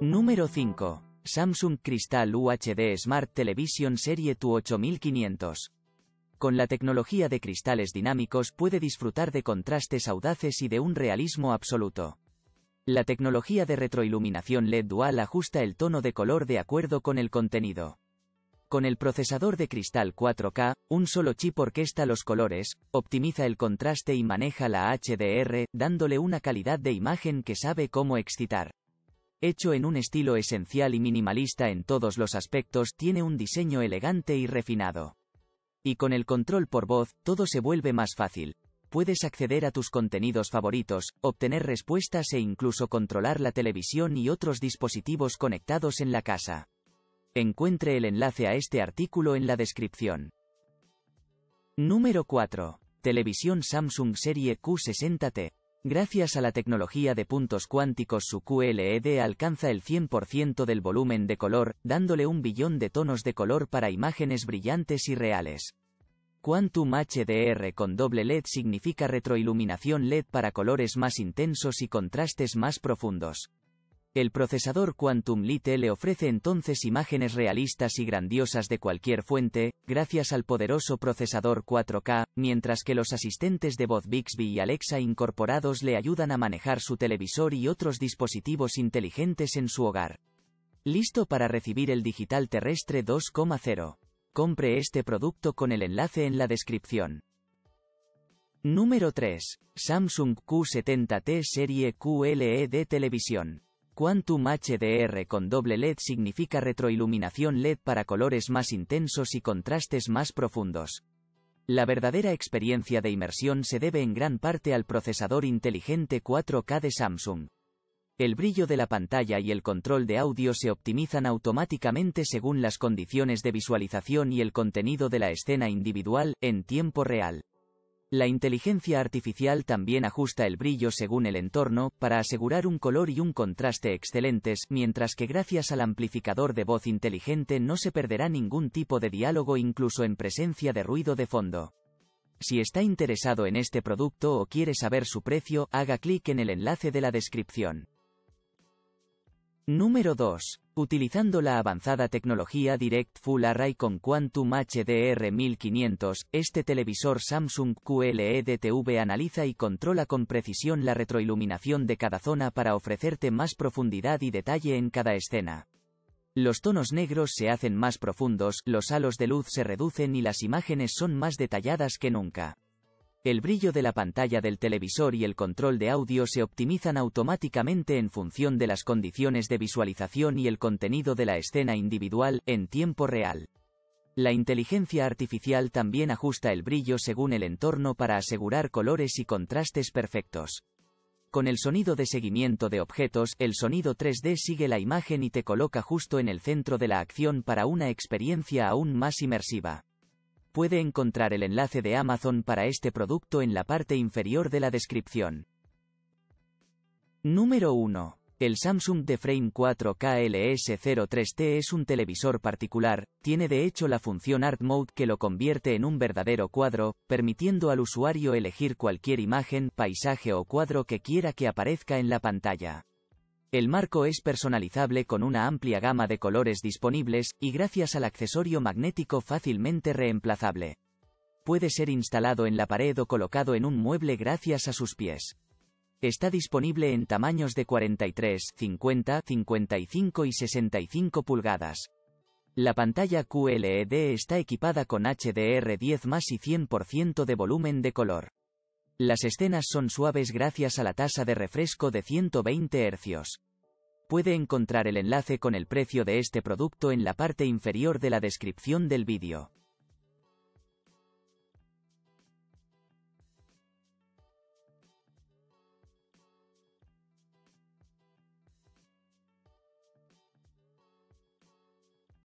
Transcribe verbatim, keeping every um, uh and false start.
Número cinco. Samsung Crystal U H D Smart Television Serie T U ocho mil quinientos. Con la tecnología de cristales dinámicos puede disfrutar de contrastes audaces y de un realismo absoluto. La tecnología de retroiluminación L E D Dual ajusta el tono de color de acuerdo con el contenido. Con el procesador de cristal cuatro K, un solo chip orquesta los colores, optimiza el contraste y maneja la H D R, dándole una calidad de imagen que sabe cómo excitar. Hecho en un estilo esencial y minimalista en todos los aspectos, tiene un diseño elegante y refinado. Y con el control por voz, todo se vuelve más fácil. Puedes acceder a tus contenidos favoritos, obtener respuestas e incluso controlar la televisión y otros dispositivos conectados en la casa. Encuentre el enlace a este artículo en la descripción. Número cuatro. Televisión Samsung Serie Q sesenta T. Gracias a la tecnología de puntos cuánticos, su Q L E D alcanza el cien por ciento del volumen de color, dándole un billón de tonos de color para imágenes brillantes y reales. Quantum H D R con doble L E D significa retroiluminación L E D para colores más intensos y contrastes más profundos. El procesador Quantum Lite le ofrece entonces imágenes realistas y grandiosas de cualquier fuente, gracias al poderoso procesador cuatro K, mientras que los asistentes de voz Bixby y Alexa incorporados le ayudan a manejar su televisor y otros dispositivos inteligentes en su hogar. Listo para recibir el digital terrestre dos punto cero. Compre este producto con el enlace en la descripción. Número tres. Samsung Q setenta T Serie Q L E D Televisión. Quantum H D R con doble L E D significa retroiluminación L E D para colores más intensos y contrastes más profundos. La verdadera experiencia de inmersión se debe en gran parte al procesador inteligente cuatro K de Samsung. El brillo de la pantalla y el control de audio se optimizan automáticamente según las condiciones de visualización y el contenido de la escena individual, en tiempo real. La inteligencia artificial también ajusta el brillo según el entorno, para asegurar un color y un contraste excelentes, mientras que gracias al amplificador de voz inteligente no se perderá ningún tipo de diálogo incluso en presencia de ruido de fondo. Si está interesado en este producto o quiere saber su precio, haga clic en el enlace de la descripción. Número dos. Utilizando la avanzada tecnología Direct Full Array con Quantum H D R mil quinientos, este televisor Samsung Q L E D T V analiza y controla con precisión la retroiluminación de cada zona para ofrecerte más profundidad y detalle en cada escena. Los tonos negros se hacen más profundos, los halos de luz se reducen y las imágenes son más detalladas que nunca. El brillo de la pantalla del televisor y el control de audio se optimizan automáticamente en función de las condiciones de visualización y el contenido de la escena individual, en tiempo real. La inteligencia artificial también ajusta el brillo según el entorno para asegurar colores y contrastes perfectos. Con el sonido de seguimiento de objetos, el sonido tres D sigue la imagen y te coloca justo en el centro de la acción para una experiencia aún más inmersiva. Puede encontrar el enlace de Amazon para este producto en la parte inferior de la descripción. Número uno. El Samsung The Frame cuatro K L S cero tres T es un televisor particular, tiene de hecho la función Art Mode que lo convierte en un verdadero cuadro, permitiendo al usuario elegir cualquier imagen, paisaje o cuadro que quiera que aparezca en la pantalla. El marco es personalizable con una amplia gama de colores disponibles, y gracias al accesorio magnético fácilmente reemplazable. Puede ser instalado en la pared o colocado en un mueble gracias a sus pies. Está disponible en tamaños de cuarenta y tres, cincuenta, cincuenta y cinco y sesenta y cinco pulgadas. La pantalla Q L E D está equipada con H D R diez más y cien por ciento de volumen de color. Las escenas son suaves gracias a la tasa de refresco de ciento veinte hercios. Puede encontrar el enlace con el precio de este producto en la parte inferior de la descripción del vídeo.